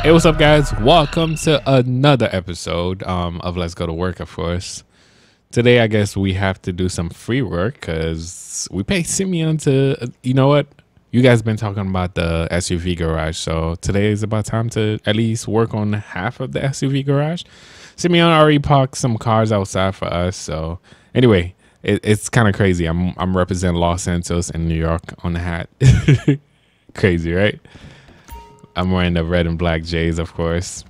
Hey, what's up, guys? Welcome to another episode of Let's Go to Work, of course. Today, I guess we have to do some free work because we paid Simeon to, you know what? You guys been talking about the SUV garage, so today is about time to at least work on half of the SUV garage. Simeon already parked some cars outside for us, so anyway, it's kind of crazy. I'm representing Los Santos and New York on the hat. Crazy, right? I'm wearing the red and black J's, of course.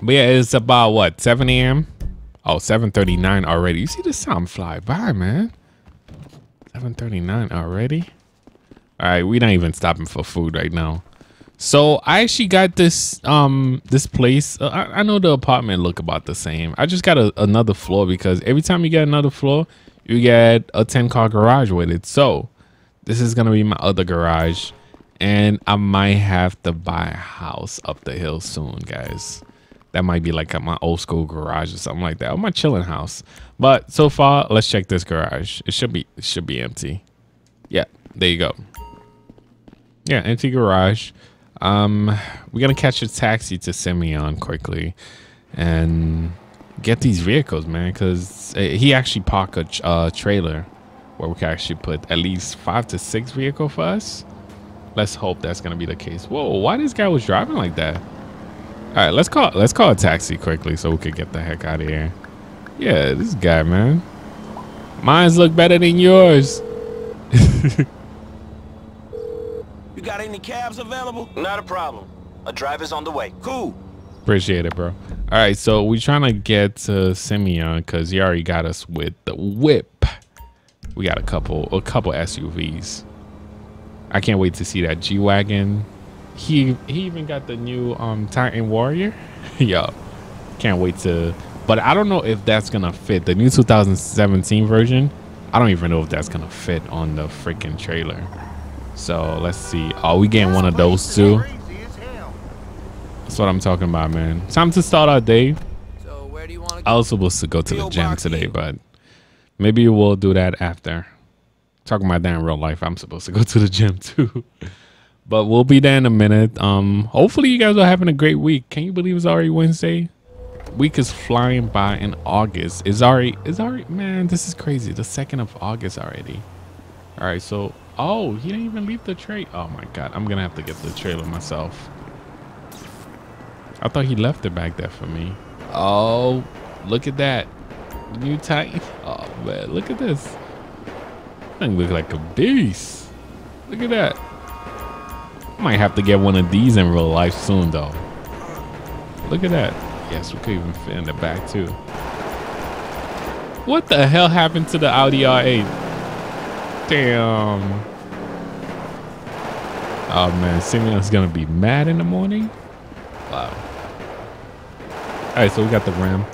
But yeah, it's about what, 7 a.m.? Oh, 7:39 already. You see this time fly by, man. 7:39 already. All right, we're not even stopping for food right now. So I actually got this this place. I know the apartment look about the same. I just got another floor because every time you get another floor, you get a 10-car garage with it. So this is gonna be my other garage. And I might have to buy a house up the hill soon, guys. That might be like at my old school garage or something like that, or my chilling house. But so far, let's check this garage. It should be empty. Yeah, there you go. Yeah, empty garage. We're gonna catch a taxi to Simeon quickly and get these vehicles, man, because he actually parked a trailer where we can actually put at least 5 to 6 vehicles for us. Let's hope that's gonna be the case. Whoa, why this guy was driving like that? All right, let's call a taxi quickly so we could get the heck out of here. Yeah, this guy, man. Mine's look better than yours. You got any cabs available? Not a problem. A driver's on the way. Cool. Appreciate it, bro. All right, so we're trying to get to Simeon because he already got us with the whip. We got a couple SUVs. I can't wait to see that G Wagon. He even got the new Titan Warrior. Yo, can't wait to. But I don't know if that's gonna fit the new 2017 version. I don't even know if that's gonna fit on the freaking trailer. So let's see. Oh, we getting one of those too. That's what I'm talking about, man. Time to start our day. So where do you want to go? I was supposed to go to the gym today, but maybe we'll do that after. Talking about that in real life, I'm supposed to go to the gym too. But we'll be there in a minute. Hopefully you guys are having a great week. Can you believe it's already Wednesday? Week is flying by in August. It's already, man, this is crazy. The 2nd of August already. All right, so, oh, he didn't even leave the trailer. Oh my God, I'm gonna have to get the trailer myself. I thought he left it back there for me. Oh, look at that. New Titan. Oh man, look at this. Thing look like a beast. Look at that. I might have to get one of these in real life soon, though. Look at that. Yes, we could even fit in the back too. What the hell happened to the Audi R8? Damn. Oh man, Simeon's gonna be mad in the morning. Wow. All right, so we got the Ram.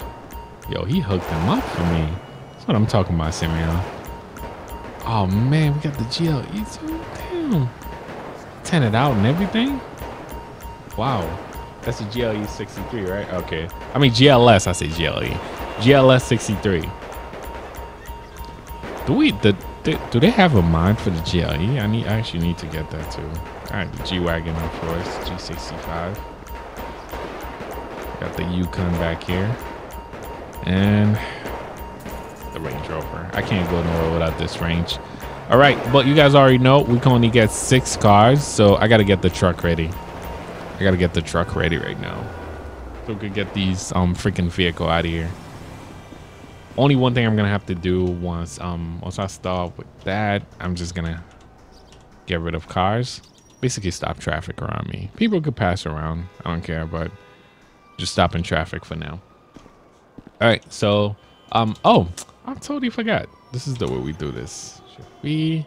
Yo, he hooked him up for me. That's what I'm talking about, Simeon. Oh man, we got the GLE too. Damn, tinted out and everything. Wow, that's a GLE 63, right? Okay, I mean GLS. I say GLE, GLS 63. Do they have a mod for the GLE? I actually need to get that too. All right, the G Wagon of course, G65. Got the Yukon back here, and the Range Rover. I can't go nowhere without this range. All right, but you guys already know we can only get 6 cars, so I gotta get the truck ready. I gotta get the truck ready right now so we could get these freaking vehicle out of here. Only one thing I'm gonna have to do once I start with that, I'm just gonna get rid of cars, basically stop traffic around me. People could pass around, I don't care, but just stop in traffic for now. All right, so oh, I totally forgot. This is the way we do this. Should we?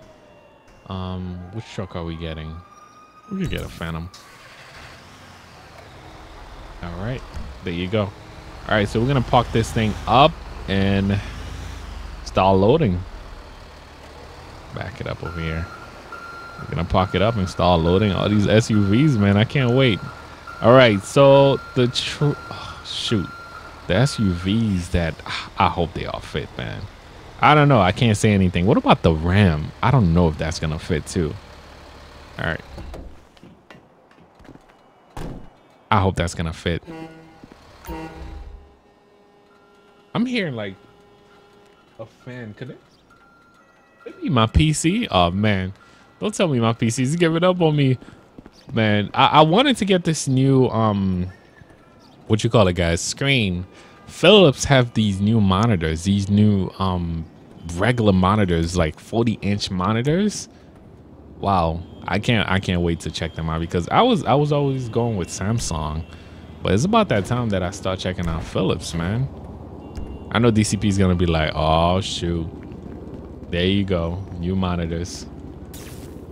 Which truck are we getting? We could get a Phantom. All right, there you go. All right, so we're gonna park this thing up and start loading. Back it up over here. We're gonna park it up and start loading all these SUVs, man. I can't wait. All right, so the oh, shoot. The SUVs that I hope they all fit, man. I don't know. I can't say anything. What about the Ram? I don't know if that's going to fit too. All right. I hope that's going to fit. I'm hearing like a fan. Could it be my PC? Oh, man. Don't tell me my PC's giving up on me. Man, I wanted to get this new, what you call it, guys, screen. Philips have these new monitors, these new regular monitors, like 40-inch monitors. Wow, I can't wait to check them out because I was always going with Samsung, but it's about that time that I start checking out Philips, man. I know DCP is gonna be like, oh shoot, there you go, new monitors.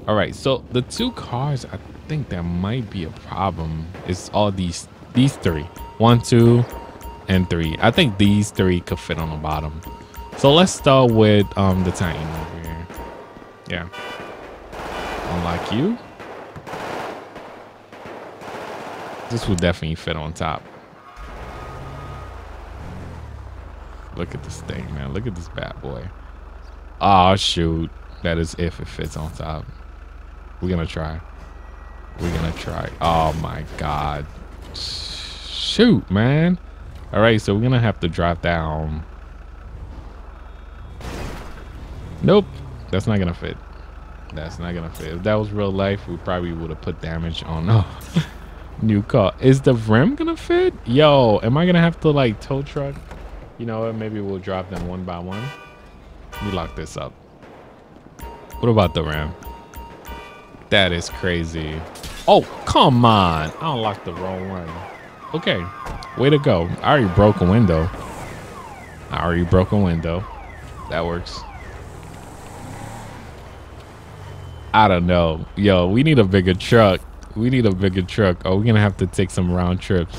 All right, so the two cars, I think that might be a problem. It's all these three, 1, 2, and 3. I think these three could fit on the bottom. So let's start with the Titan over here. Yeah, unlock you. This will definitely fit on top. Look at this thing, man. Look at this bad boy. Oh shoot, that is if it fits on top. We're gonna try. We're gonna try. Oh my god, shoot, man. All right, so we're gonna have to drop down. Nope, that's not gonna fit. That's not gonna fit. If that was real life, we probably would have put damage on a new car. Is the Rim gonna fit? Yo, am I gonna have to like tow truck? You know what, maybe we'll drop them one by one. Let me lock this up. What about the Ram? That is crazy. Oh, come on. I unlocked the wrong one. Okay, way to go. I already broke a window. That works. I don't know. Yo, we need a bigger truck. Oh, we're gonna have to take some round trips.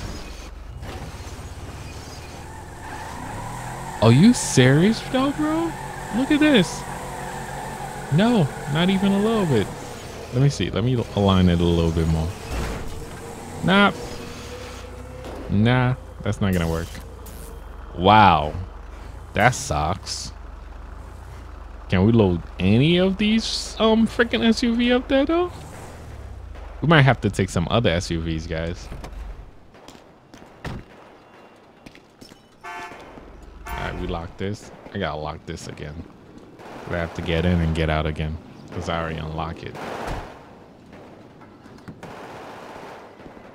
Are you serious though, bro? Look at this. No, not even a little bit. Let me see. Let me align it a little bit more. Nah, that's not gonna work. Wow, that sucks. Can we load any of these freaking SUV up there though? We might have to take some other SUVs, guys. All right, we locked this. I gotta lock this again. I have to get in and get out again because I already unlocked it.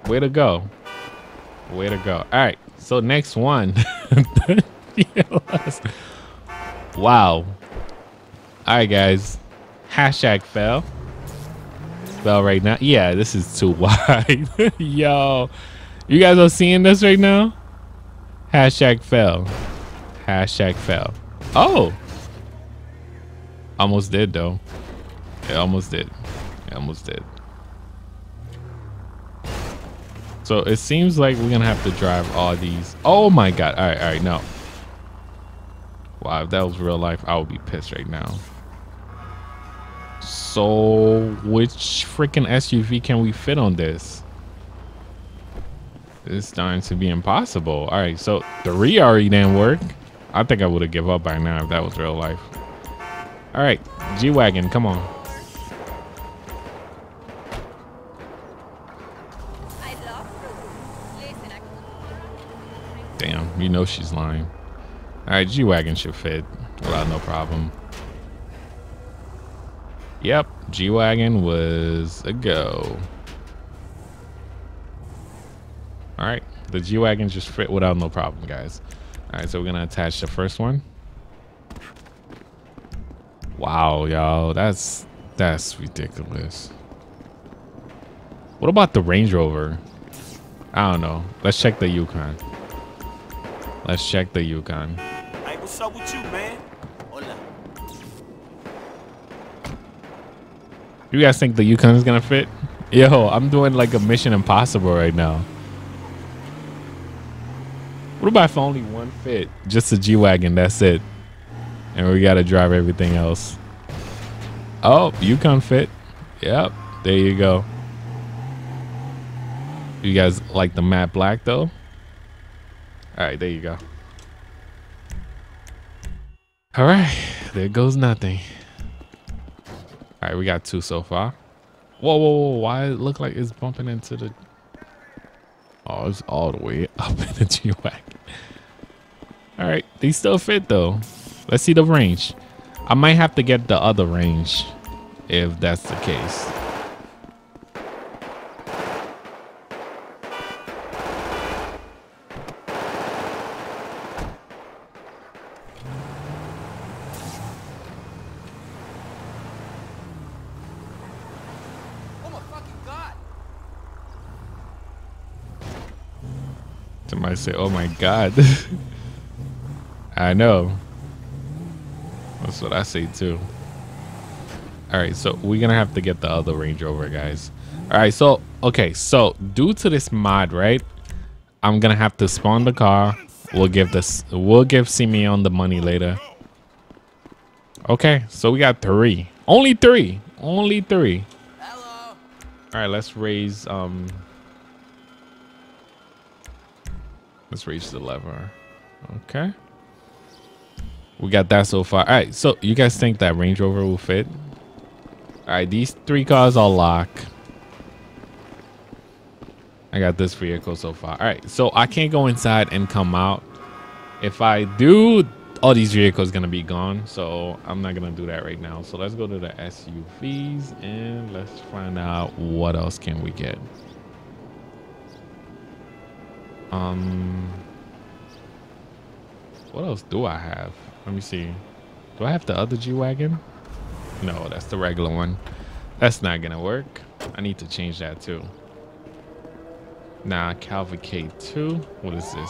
Way to go. Way to go. All right, so next one. GLS. Wow. All right, guys. Hashtag fail. Spell right now. Yeah, this is too wide. Yo, you guys are seeing this right now? Hashtag fail. Hashtag fail. Oh. Almost did, though. It almost did. It almost did. So it seems like we're gonna have to drive all these. Oh my god. All right, no. Wow, if that was real life, I would be pissed right now. So which freaking SUV can we fit on this? It's starting to be impossible. All right, so 3 already didn't work. I think I would have given up by now if that was real life. All right, G Wagon, come on. Damn, you know she's lying. All right, G-Wagon should fit without no problem. Yep, G-Wagon was a go. All right, the G-Wagon just fit without no problem, guys. All right, so we're gonna attach the first one. Wow, y'all, that's ridiculous. What about the Range Rover? I don't know. Let's check the Yukon. Let's check the Yukon. Hey, what's up with you, man? Hola. You guys think the Yukon is gonna fit? Yo, I'm doing like a Mission Impossible right now. What about if only one fit? Just a G-Wagon, that's it. And we gotta drive everything else. Oh, Yukon fit. Yep, there you go. You guys like the matte black though? All right, there you go. All right, there goes nothing. All right, we got two so far. Whoa, whoa, whoa. Why it look like it's bumping into the... Oh, it's all the way up in the G Wagon. All right, these still fit though. Let's see the range. I might have to get the other range if that's the case. Somebody say, oh my God. I know. That's what I say too. All right, so we're gonna have to get the other Range Rover, guys. All right, so, okay, so due to this mod, right? I'm gonna have to spawn the car. We'll give Simeon the money later. Okay, so we got three. Only three, only three. Hello. All right, let's raise, let's raise the lever. Okay. We got that so far. All right. So you guys think that Range Rover will fit? All right. These three cars are locked. I got this vehicle so far. All right. So I can't go inside and come out. If I do, all these vehicles going to be gone. So I'm not going to do that right now. So let's go to the SUVs and let's find out what else can we get. What else do I have? Let me see. Do I have the other G Wagon? No, that's the regular one. That's not gonna work. I need to change that too. Nah, Calvacate 2. What is this?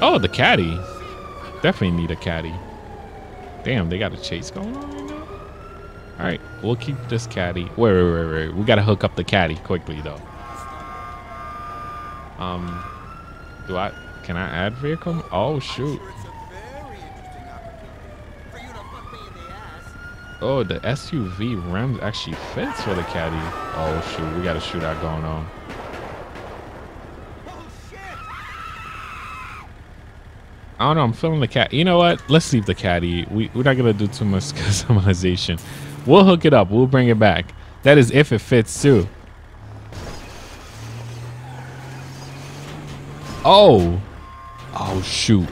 Oh, the Caddy. Definitely need a Caddy. Damn, they got a chase going on right now. All right, we'll keep this Caddy. Wait. We gotta hook up the Caddy quickly though. Can I add vehicle? Oh shoot. Oh, the SUV rim actually fits for the Caddy. Oh shoot, we got a shootout going on. I don't know, I'm feeling the Caddy. You know what? Let's leave the Caddy. We're not gonna do too much customization. We'll hook it up, we'll bring it back. That is if it fits too. Oh, oh shoot.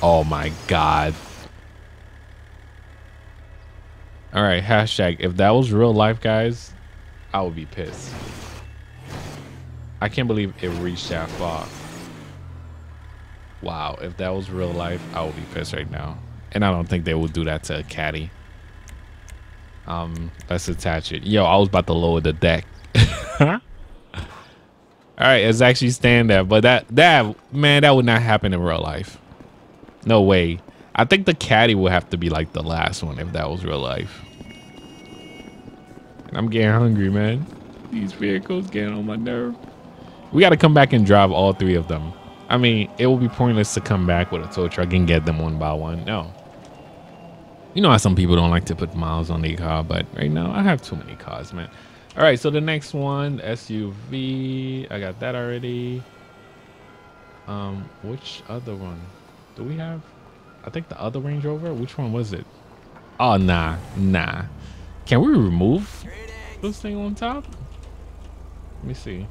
Oh my God. All right, hashtag, if that was real life, guys, I would be pissed. I can't believe it reached that far. Wow, if that was real life, I would be pissed right now. And I don't think they would do that to a Caddy. Let's attach it. Yo, I was about to lower the deck. All right, it's actually staying there, but that would not happen in real life. No way. I think the Caddy would have to be like the last one if that was real life. And I'm getting hungry, man. These vehicles getting on my nerve. We got to come back and drive all three of them. I mean, it would be pointless to come back with a tow truck and get them one by one. No. You know how some people don't like to put miles on their car, but right now I have too many cars, man. All right, so the next one, SUV, I got that already. Which other one do we have? I think the other Range Rover, which one was it? Oh, nah. Can we remove this thing on top? Let me see.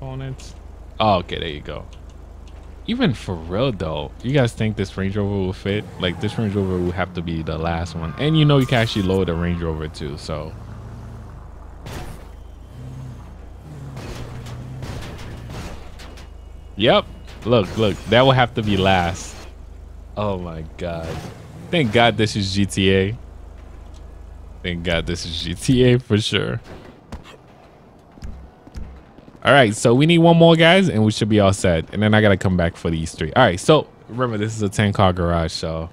On it. Oh, okay, there you go. Even for real though, you guys think this Range Rover will fit? Like this Range Rover will have to be the last one. And you know, you can actually lower the Range Rover too, so. Yep, look, that will have to be last. Oh my God. Thank God this is GTA. Thank God this is GTA for sure. All right, so we need one more, guys, and we should be all set. And then I gotta come back for these three. All right, so remember, this is a 10-car garage, so.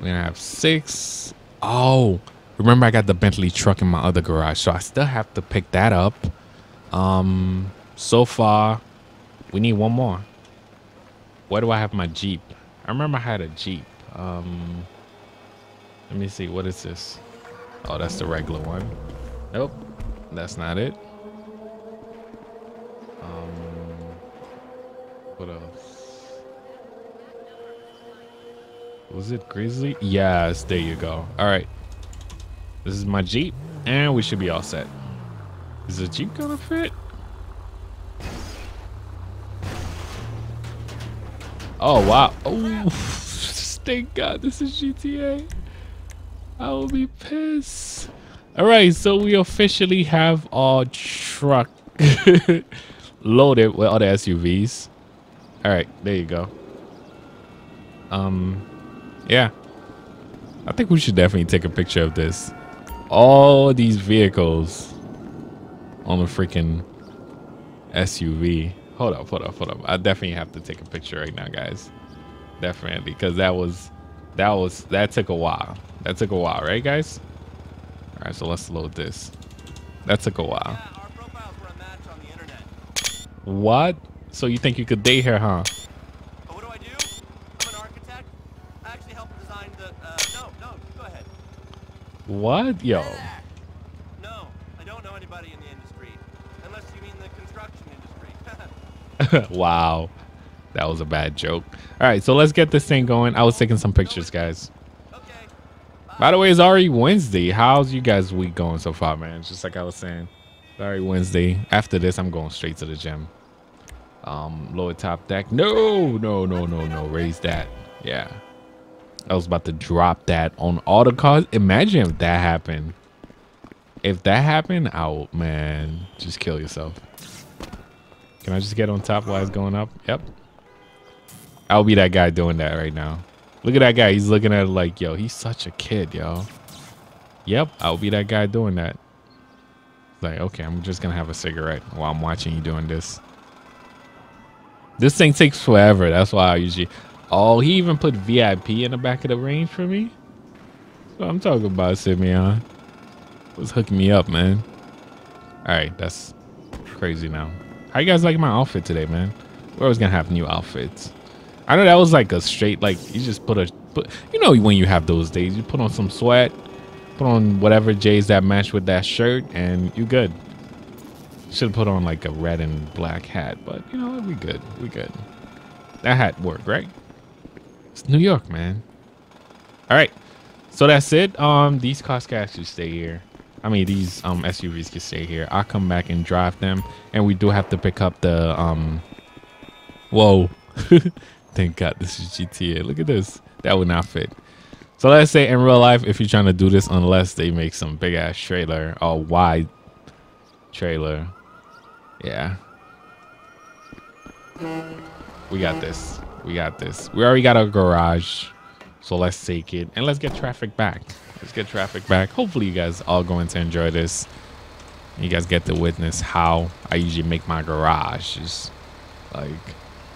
We're gonna have 6. Oh, remember I got the Bentley truck in my other garage, so I still have to pick that up. So far we need one more. Where do I have my Jeep? I remember I had a Jeep. Let me see, what is this? Oh, that's the regular one. Nope, that's not it. What else? Was it Grizzly? Yes, there you go. All right. This is my Jeep, and we should be all set. Is the Jeep gonna fit? Oh, wow. Oh, thank God this is GTA. I will be pissed. All right, so we officially have our truck loaded with all the SUVs. All right, there you go. Yeah, I think we should definitely take a picture of this. All these vehicles on a freaking SUV. Hold up. I definitely have to take a picture right now, guys. Definitely, because that took a while. That took a while, right, guys? All right, so let's load this. That took a while. Yeah, our profiles were a match on the internet. What? So you think you could date her, huh? What do I do? I'm an architect. I actually helped design the. No, go ahead. What, yo? Yeah. No, I don't know anybody in the industry, unless you mean the construction industry. Wow, that was a bad joke. All right, so let's get this thing going. I was taking some pictures, guys. By the way, it's already Wednesday. How's you guys' week going so far, man? Just like I was saying, it's already Wednesday. After this, I'm going straight to the gym. Lower top deck. No. Raise that. Yeah. I was about to drop that on all the cars. Imagine if that happened. If that happened, oh, man, just kill yourself. Can I just get on top while it's going up? Yep. I'll be that guy doing that right now. Look at that guy. He's looking at it like, yo, he's such a kid, yo. Yep, I'll be that guy doing that. Like, okay, I'm just going to have a cigarette while I'm watching you doing this. This thing takes forever. That's why I usually... Oh, he even put VIP in the back of the range for me? That's what I'm talking about, Simeon. Was hooking me up, man. All right, that's crazy now. How you guys like my outfit today, man? We're always going to have new outfits. I know that was like a straight, like you just put, you know, when you have those days, you put on some sweat, put on whatever J's that match with that shirt, and you good. Should have put on like a red and black hat, but you know, we good, we good. That hat worked, right? It's New York, man. All right, so that's it. These cars can actually stay here. I mean, these SUVs can stay here. I'll come back and drive them, and we do have to pick up the Whoa. Thank God this is GTA. Look at this. That would not fit. So let's say in real life, if you're trying to do this, unless they make some big ass trailer or wide trailer. Yeah. We got this. We got this. We already got our garage. So let's take it and let's get traffic back. Let's get traffic back. Hopefully you guys are going to enjoy this. You guys get to witness how I usually make my garage. Just like...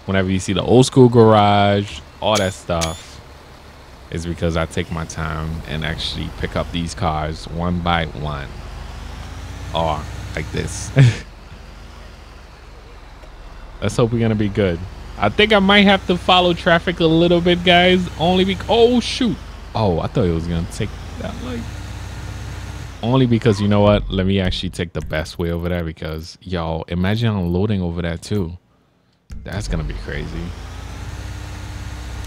Whenever you see the old school garage, all that stuff is because I take my time and actually pick up these cars one by one. Or like this. Let's hope we're going to be good. I think I might have to follow traffic a little bit, guys. Only because, oh, shoot. Oh, I thought it was going to take that light. Only because, you know what? Let me actually take the best way over there because, y'all, imagine unloading over there too. That's gonna be crazy.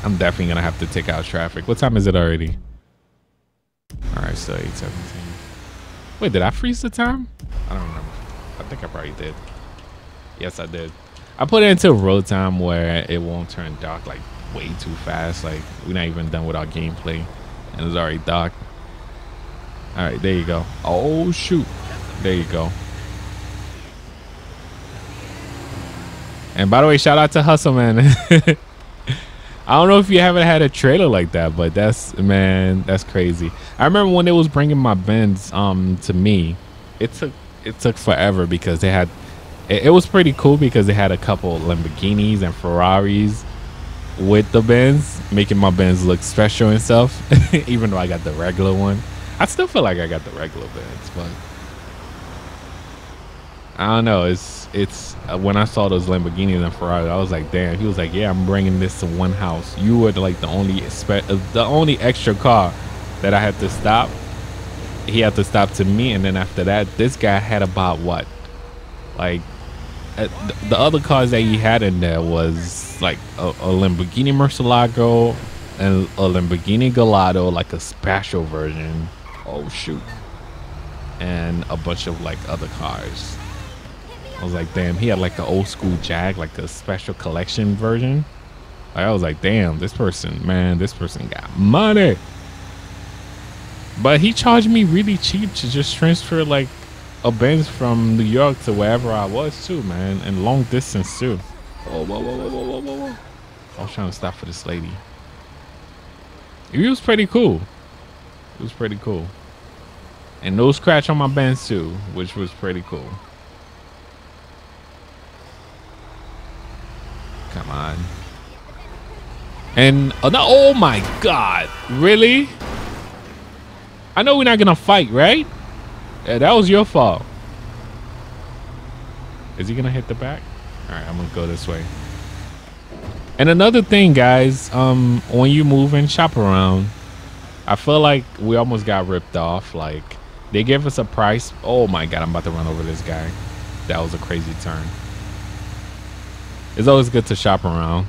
I'm definitely gonna have to take out traffic. What time is it already? All right, so 8:17. Wait, did I freeze the time? I don't remember. I think I probably did. Yes, I did. I put it into road time where it won't turn dark like way too fast. Like we're not even done with our gameplay, and it's already dark. All right, there you go. Oh shoot, there you go. And by the way, shout out to Hustle, man. I don't know if you haven't had a trailer like that, but that's, man, that's crazy. I remember when they was bringing my Benz to me, it took forever because they had, it was pretty cool because they had a couple Lamborghinis and Ferraris with the Benz, making my Benz look special and stuff. Even though I got the regular one, I still feel like I got the regular Benz, but I don't know. It's when I saw those Lamborghinis and Ferrari, I was like, damn. He was like, yeah, I'm bringing this to one house. You were like the only extra car that I had to stop. He had to stop to me, and then after that, this guy had about what, like, the other cars that he had in there was like a Lamborghini Murcielago, and a Lamborghini Gallardo, like a special version. Oh shoot. And a bunch of like other cars. I was like, damn, he had like an old school Jag, like a special collection version. I was like, damn, this person, man, this person got money. But he charged me really cheap to just transfer like a Benz from New York to wherever I was too, man, and long distance too. Oh, whoa, whoa, whoa, whoa, whoa, whoa. I was trying to stop for this lady. It was pretty cool. It was pretty cool. And no scratch on my Benz too, which was pretty cool. Come on. And oh my God, really? I know we're not gonna fight, right? Yeah, that was your fault. Is he gonna hit the back? All right, I'm gonna go this way. And another thing, guys, when you move and shop around, I feel like we almost got ripped off. Like, they gave us a price. Oh my God, I'm about to run over this guy. That was a crazy turn. It's always good to shop around.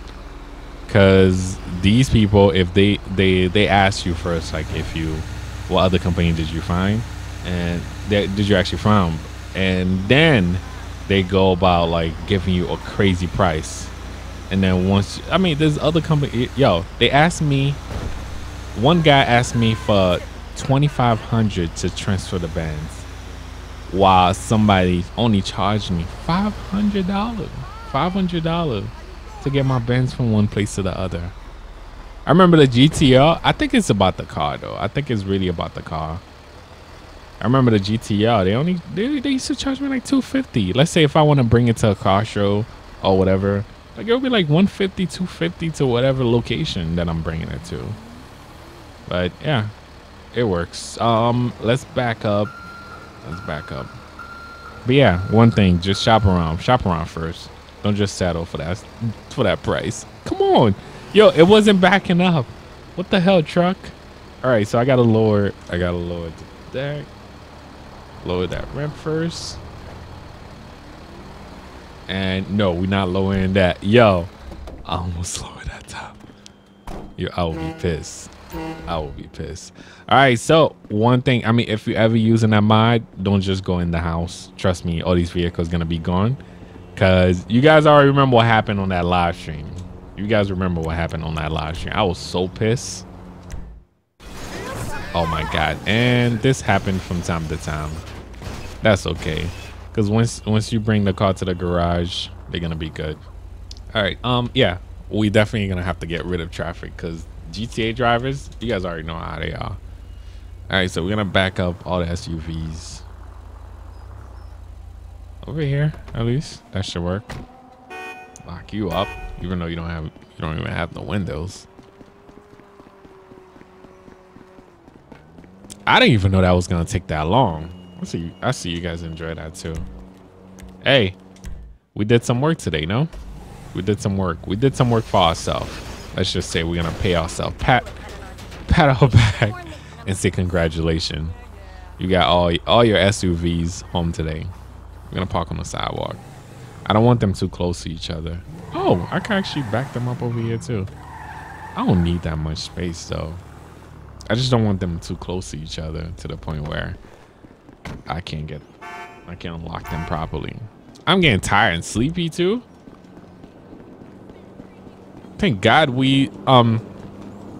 Because these people, if they ask you first, like, if you, what other company did you find, and did you actually find, and then they go about like giving you a crazy price. And then once, I mean, there's other company, yo, they asked me, one guy asked me for $2,500 to transfer the Benz, while somebody only charged me $500 to get my Benz from one place to the other. I remember the GTR. I think it's about the car though. I think it's really about the car. I remember the GTR. They only they used to charge me like $250. Let's say if I want to bring it to a car show or whatever, like it'll be like $150, $250 to whatever location that I'm bringing it to. But yeah, it works. Let's back up. Let's back up. But yeah, one thing, just shop around. Shop around first. Don't just settle for that price. Come on. Yo, it wasn't backing up. What the hell, truck? All right, so I gotta lower the deck. Lower that ramp first. And no, we're not lowering that. Yo, I almost lowered that top. Yo, I will be pissed. I will be pissed. All right, so one thing, I mean, if you're ever using that mod, don't just go in the house. Trust me, all these vehicles gonna be gone. Cause you guys already remember what happened on that live stream. You guys remember what happened on that live stream. I was so pissed. Oh my God. And this happened from time to time. That's okay. Cause once you bring the car to the garage, they're gonna be good. All right, yeah, we definitely gonna have to get rid of traffic cause GTA drivers, you guys already know how they are. All right, so we're gonna back up all the SUVs. Over here, at least, that should work. Lock you up, even though you don't even have the windows. I didn't even know that was gonna take that long. I see you guys enjoy that too. Hey, we did some work today, no? We did some work. We did some work for ourselves. Let's just say we're gonna pay ourselves. Pat our back and say congratulations. You got all your SUVs home today. We're gonna park on the sidewalk. I don't want them too close to each other. Oh, I can actually back them up over here too. I don't need that much space though. I just don't want them too close to each other to the point where I can't unlock them properly. I'm getting tired and sleepy too. Thank God we don't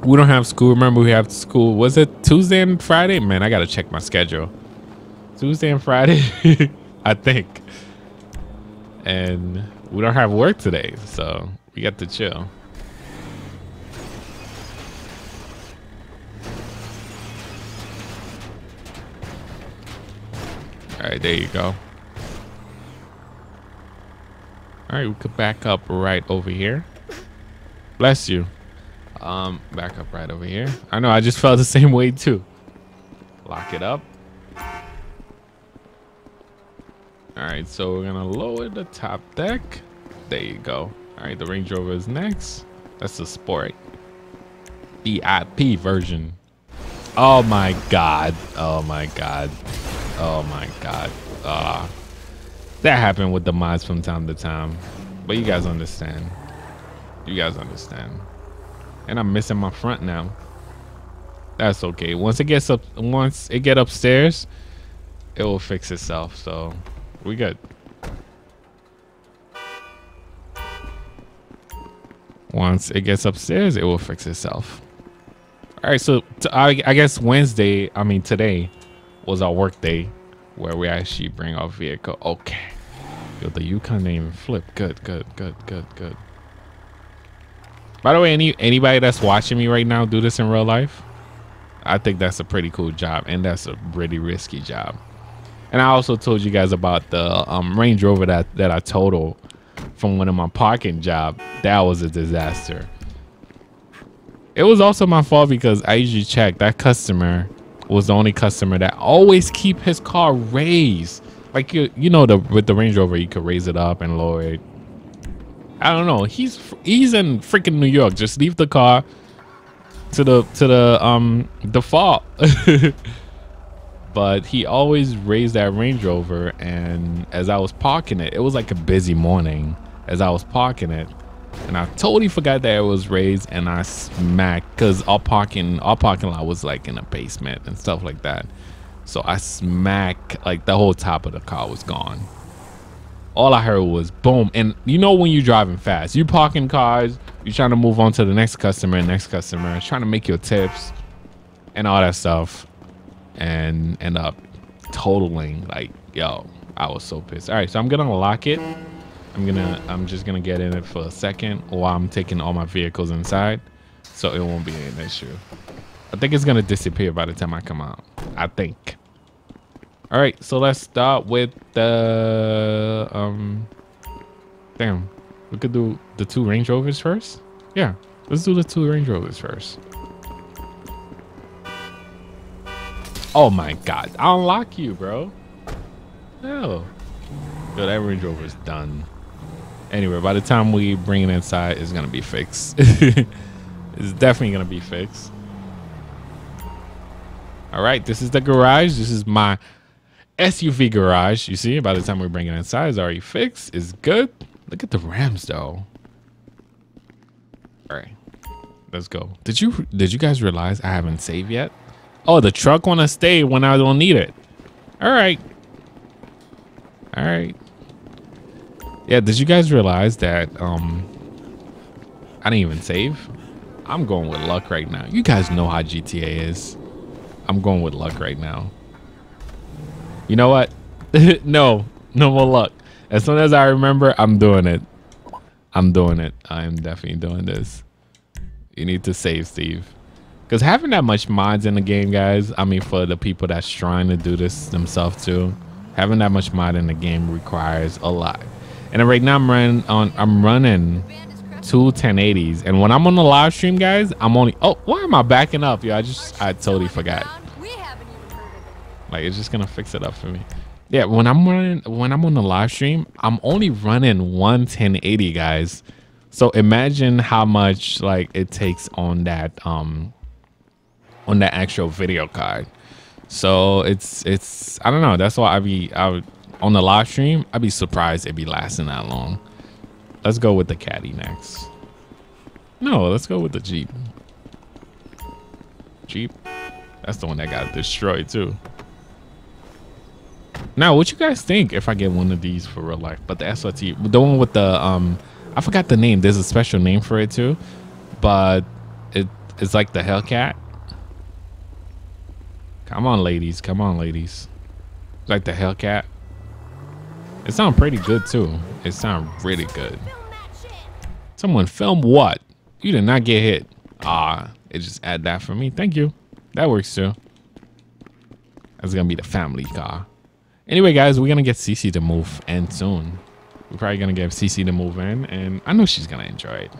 have school. Remember we have school, was it Tuesday and Friday? Man, I gotta check my schedule. Tuesday and Friday, I think. And we don't have work today, so we got to chill. All right, there you go. All right, we could back up right over here. Bless you. Back up right over here. I know, I just felt the same way too. Lock it up. All right, so we're gonna lower the top deck. There you go. All right, the Range Rover is next. That's the Sport VIP version. Oh my God. Oh my God. Oh my God. That happened with the mods from time to time, but you guys understand. You guys understand. And I'm missing my front now. That's okay. Once it gets upstairs, it will fix itself. So we good. Once it gets upstairs, it will fix itself. All right, so I guess today was our work day where we actually bring our vehicle. Okay. Yo, the Yukon didn't even flip. Good. By the way, anybody that's watching me right now do this in real life, I think that's a pretty cool job, and that's a pretty risky job. And I also told you guys about the Range Rover that I totaled from one of my parking jobs. That was a disaster. It was also my fault because I usually check. That customer was the only customer that always keep his car raised. Like, you know, with the Range Rover, you could raise it up and lower it. I don't know. He's in freaking New York. Just leave the car to the default. But he always raised that Range Rover, and as I was parking it, it was like a busy morning. As I was parking it, and I totally forgot that it was raised, and I smacked, because our parking lot was like in a basement and stuff like that. So I smack, like the whole top of the car was gone. All I heard was boom. And you know, when you're driving fast, you're parking cars, you're trying to move on to the next customer, trying to make your tips and all that stuff, and end up totaling. Like, yo, I was so pissed. All right, so I'm gonna unlock it. I'm just gonna get in it for a second while I'm taking all my vehicles inside, so it won't be an issue. I think it's gonna disappear by the time I come out, I think. All right, so let's start with the damn, we could do the two Range Rovers first. Yeah, let's do the two Range Rovers first. Oh my God, I'll unlock you, bro. No, yo, that Range Rover's done. Anyway, by the time we bring it inside, it's gonna be fixed. It's definitely gonna be fixed. All right, this is the garage. This is my SUV garage. You see, by the time we bring it inside, it's already fixed. It's good. Look at the Rams, though. All right, let's go. Did you guys realize I haven't saved yet? Oh, the truck wanna stay when I don't need it. All right. All right. Yeah, did you guys realize that I didn't even save? I'm going with luck right now. You guys know how GTA is. I'm going with luck right now. You know what? no more luck. As soon as I remember, I'm doing it. I'm doing it. I am definitely doing this. You need to save, Steve. Because having that much mods in the game, guys, I mean, for the people that's trying to do this themselves too, having that much mod in the game requires a lot. And right now I'm running two 1080s, and when I'm on the live stream, guys, I'm only, oh, why am I backing up? Yo, I totally forgot. Like, it's just gonna fix it up for me. Yeah, when I'm on the live stream, I'm only running one 1080, guys. So imagine how much like it takes on that actual video card. So it's I don't know, that's why I would on the live stream, I'd be surprised it'd be lasting that long. Let's go with the Caddy next. No, let's go with the Jeep. Jeep. That's the one that got destroyed too. Now, what you guys think if I get one of these for real life? But the SRT, the one with the I forgot the name. There's a special name for it too, but it's like the Hellcat. Come on, ladies. Come on, ladies. It's like the Hellcat. It sounds pretty good too. It sounds really good. Someone film what? You did not get hit. Ah, it just add that for me. Thank you. That works too. That's gonna be the family car. Anyway, guys, we're gonna get CC to move in soon. We're probably gonna get CC to move in, and I know she's gonna enjoy it.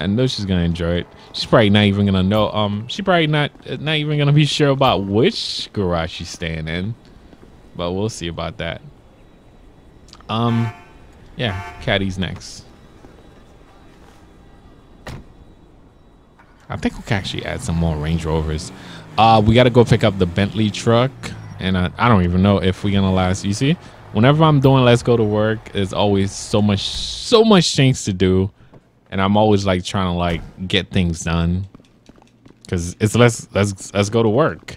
I know she's gonna enjoy it. She's probably not even gonna know. She probably not even gonna be sure about which garage she's staying in, but we'll see about that. Yeah, Caddy's next. I think we can actually add some more Range Rovers. We got to go pick up the Bentley truck. And I don't even know if we're going to last. You see, whenever I'm doing Let's Go to Work, there's always so much things to do. and I'm always like trying to like get things done because it's let's go to work.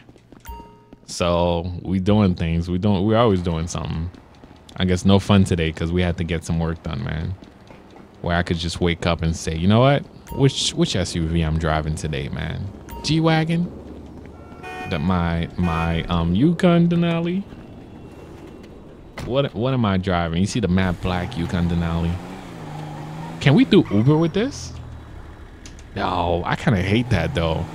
So we doing things. We're always doing something. I guess no fun today because we had to get some work done, man. Where I could just wake up and say, you know what? Which SUV I'm driving today, man? G Wagon? My Yukon Denali? What am I driving? You see the matte black Yukon Denali? Can we do Uber with this? No, I kind of hate that though.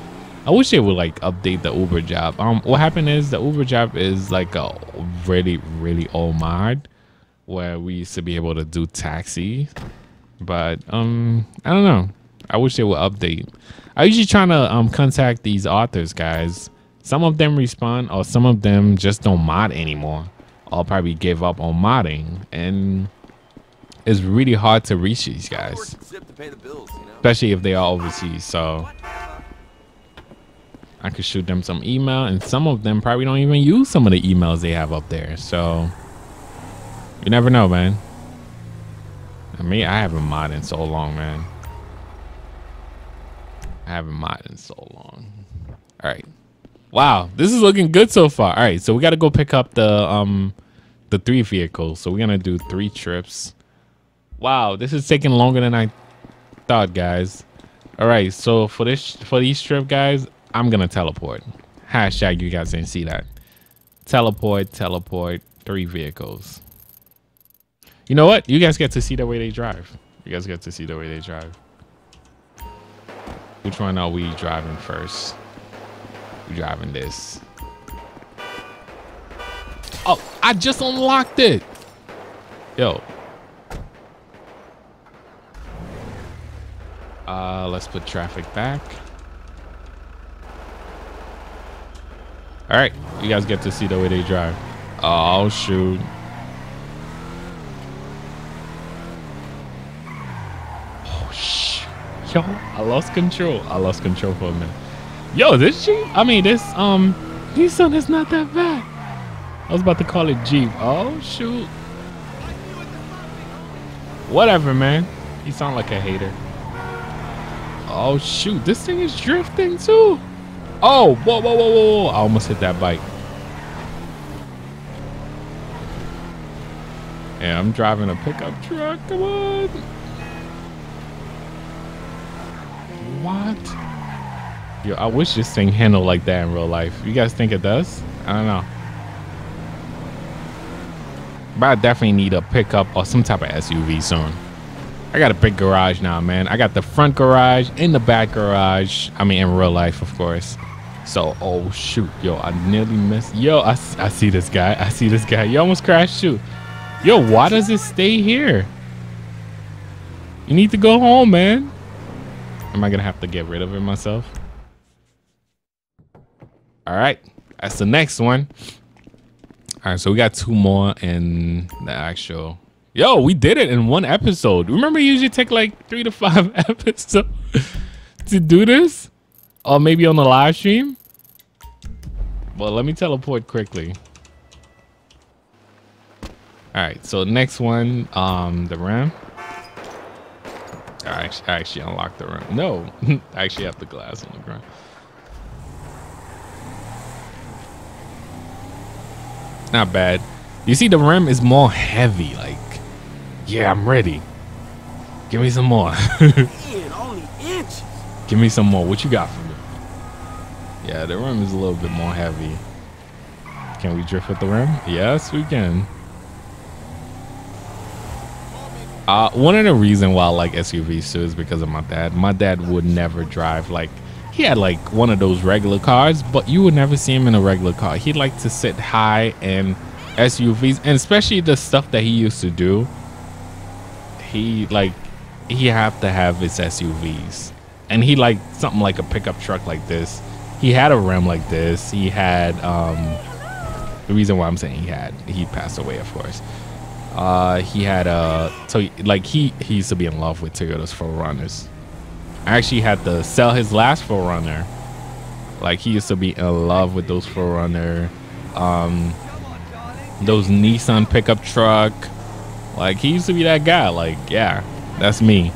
I wish they would like update the Uber job. What happened is the Uber job is like a really old mod where we used to be able to do taxi, but I don't know. I wish they would update. I'm usually trying to contact these authors, guys. Some of them respond, or some of them just don't mod anymore. I'll probably give up on modding, and it's really hard to reach these guys, especially if they are overseas. So I could shoot them some email, and some of them probably don't even use some of the emails they have up there. So you never know, man. I mean, I haven't modded in so long, man. I haven't modded in so long. All right. Wow, this is looking good so far. All right, so we got to go pick up the 3 vehicles. So we're going to do 3 trips. Wow, this is taking longer than I thought, guys. All right, so for these trip, guys, I'm going to teleport. Hashtag you guys didn't see that. Teleport, 3 vehicles. You know what? You guys get to see the way they drive. Which one are we driving first? Driving this. Oh, I just unlocked it. Yo. Let's put traffic back. All right, you guys get to see the way they drive. Oh shoot. Oh shit. Yo, I lost control. For a minute. Yo, this Jeep, I mean, this Nissan is not that bad. I was about to call it Jeep. Oh, shoot. Whatever, man. You sound like a hater. Oh, shoot. This thing is drifting, too. Oh, whoa. I almost hit that bike. Yeah, I'm driving a pickup truck. Come on. What? Yo, I wish this thing handled like that in real life. You guys think it does? I don't know. But I definitely need a pickup or some type of SUV soon. I got a big garage now, man. I got the front garage and the back garage. I mean, in real life, of course. So, oh, shoot. Yo, I nearly missed. Yo, I see this guy. You almost crashed, too. Yo, why does it stay here? You need to go home, man. Am I going to have to get rid of it myself? All right, that's the next one. All right, so we got 2 more in the actual. Yo, we did it in 1 episode. Remember, you usually take like 3 to 5 episodes to do this, or maybe on the live stream. Well, let me teleport quickly. All right, so next one, the Ram. I actually unlocked the Ram. No, I actually have the glass on the ground. Not bad. You see the Ram is more heavy. Like, yeah, I'm ready. Give me some more. Man, only inches. Give me some more. What you got for me? Yeah, the Ram is a little bit more heavy. Can we drift with the Ram? Yes, we can. One of the reasons why I like SUVs too is because of my dad. My dad would never drive like. He had like one of those regular cars, but you would never see him in a regular car. He liked to sit high in SUVs, and especially the stuff that he used to do. He have to have his SUVs, and he liked something like a pickup truck like this. He had a Ram like this. He had the reason why I'm saying he passed away, of course. He had he used to be in love with Toyota's 4Runners. I actually had to sell his last 4Runner. Like, he used to be in love with those 4Runner, those Nissan pickup truck. Like, he used to be that guy. Like, yeah, that's me.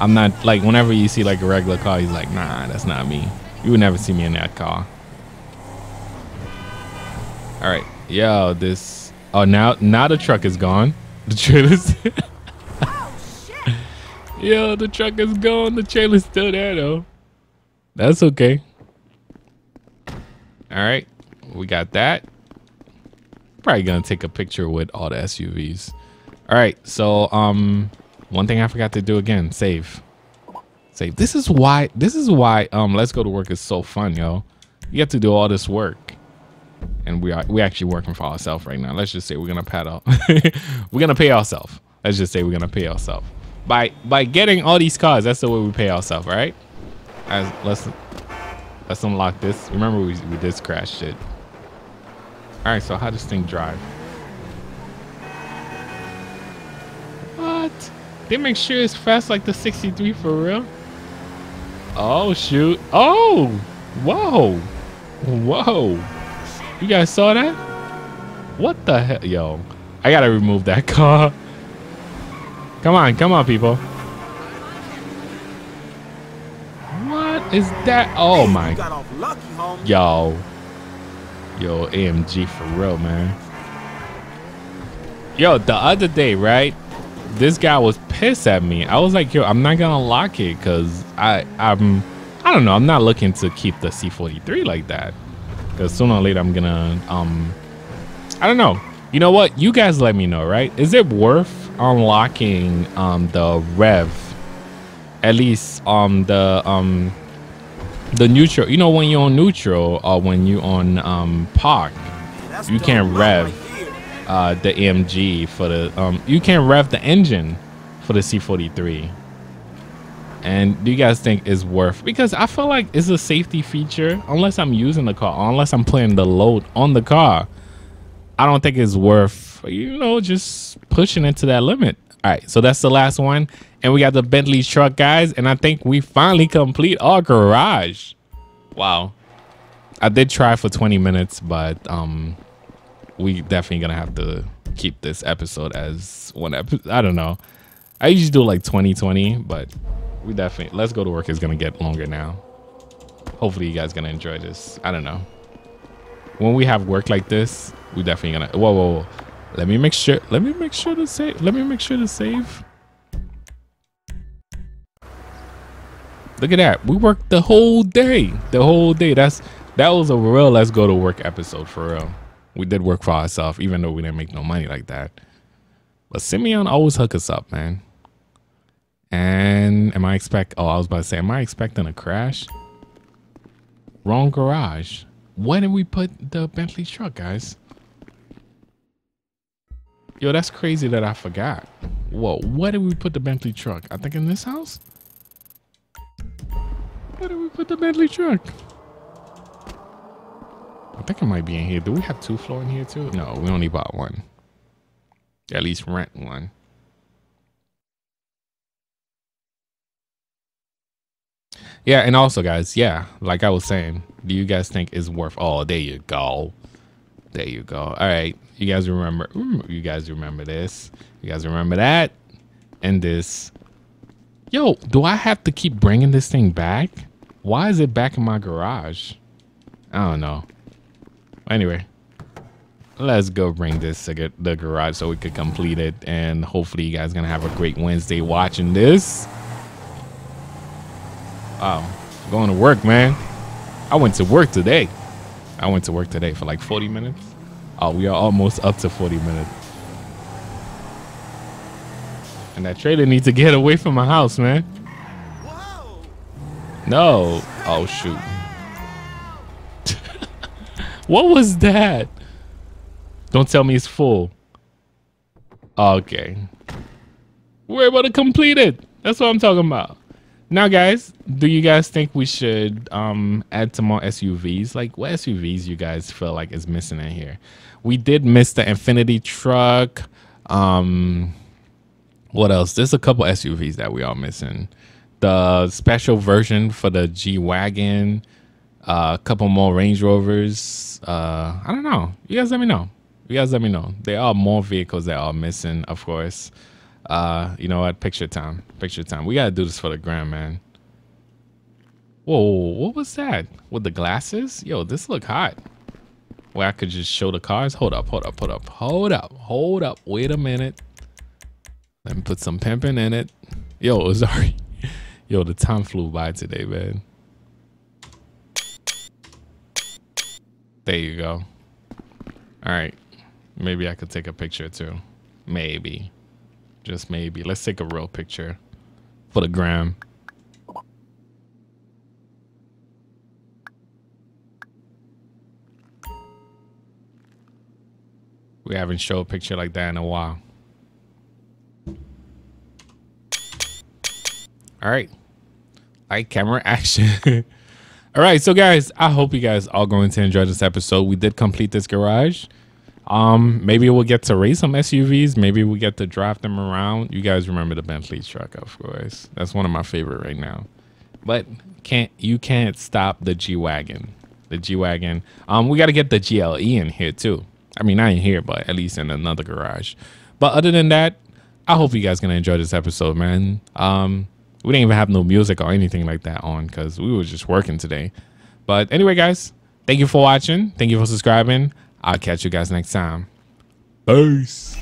I'm not like, whenever you see like a regular car, he's like, nah, that's not me. You would never see me in that car. All right, yo, this. Oh, now the truck is gone. The trailer's. Yo, the truck is gone. The trailer's still there though. That's okay. All right, we got that. Probably gonna take a picture with all the SUVs. All right, so one thing I forgot to do again, save. This is why Let's Go to Work is so fun, yo. You get to do all this work, and we actually working for ourselves right now. Let's just say we're gonna pay ourselves. Let's just say we're gonna pay ourselves by getting all these cars. That's the way we pay ourselves, right? As let's unlock this. Remember we just crashed it. All right, so how does this thing drive? What? They make sure it's fast like the 63 for real? Oh, shoot. Oh, whoa. Whoa. You guys saw that? What the hell? Yo, I got to remove that car. Come on, people. What is that? Oh, my. Yo. Yo, AMG for real, man. Yo, the other day, right? This guy was pissed at me. I was like, yo, I'm not gonna lock it because I don't know. I'm not looking to keep the C43 like that. Because sooner or later I'm gonna I don't know. You know what? You guys let me know, right? Is it worth unlocking the rev? At least the neutral, you know, when you're on neutral or when you're on park, you can't rev the AMG for the you can't rev the engine for the C43. And do you guys think it's worth? Because I feel like it's a safety feature unless I'm using the car, unless I'm putting the load on the car. I don't think it's worth, you know, just pushing it to that limit. All right, so that's the last one. And we got the Bentley truck, guys. And I think we finally complete our garage. Wow. I did try for 20 minutes, but we definitely going to have to keep this episode as one episode. I don't know. I usually do like 20, but we definitely. Let's Go to Work is going to get longer now. Hopefully you guys going to enjoy this. I don't know. When we have work like this, we definitely going to. Whoa, whoa, whoa. Let me make sure to save. Look at that. We worked the whole day. That was a real Let's Go to Work episode for real. We did work for ourselves, even though we didn't make no money like that. But Simeon always hook us up, man. And am I expecting a crash? Wrong garage. Where did we put the Bentley truck, guys? Yo, that's crazy that I forgot. Whoa, where did we put the Bentley truck? I think in this house? Where did we put the Bentley truck? I think it might be in here. Do we have two floor in here too? No, we only bought one. At least rent one. Yeah, and also guys, yeah, like I was saying, do you guys think it's worth? Oh, there you go. There you go. All right. You guys remember. You guys remember this. You guys remember that. And this. Yo, do I have to keep bringing this thing back? Why is it back in my garage? I don't know. Anyway, let's go bring this to the garage so we could complete it. And hopefully you guys are going to have a great Wednesday watching this. Wow. Going to work, man. I went to work today. I went to work today for like 40 minutes. Oh, we are almost up to 40 minutes. And that trailer needs to get away from my house, man. Whoa. No. Oh, shoot. What was that? Don't tell me it's full. Okay. We're able to complete it. That's what I'm talking about. Now, guys, do you guys think we should add some more SUVs? Like, what SUVs you guys feel like is missing in here? We did miss the Infinity truck. What else? There's a couple SUVs that we are missing. The special version for the G Wagon. A couple more Range Rovers. I don't know. You guys let me know. There are more vehicles that are missing, of course. You know what? Picture time. Picture time. We gotta do this for the gram, man. Whoa, what was that? With the glasses? Yo, this look hot. Where I could just show the cars. Hold up, hold up, hold up, hold up, hold up. Wait a minute. Let me put some pimping in it. Yo, sorry. Yo, the time flew by today, man. There you go. All right. Maybe I could take a picture too. Maybe. Just maybe. Let's take a real picture for the gram. We haven't shown a picture like that in a while. All right. Light, camera, action. All right. So, guys, I hope you guys are going to enjoy this episode. We did complete this garage. Maybe we'll get to race some SUVs. Maybe we get to drive them around. You guys remember the Bentley truck, of course. That's one of my favorite right now. But you can't stop the G Wagon. The G Wagon. We got to get the GLE in here, too. I mean, not in here, but at least in another garage. But other than that, I hope you guys gonna enjoy this episode, man. We didn't even have no music or anything like that on because we were just working today. But anyway, guys, thank you for watching. Thank you for subscribing. I'll catch you guys next time. Peace.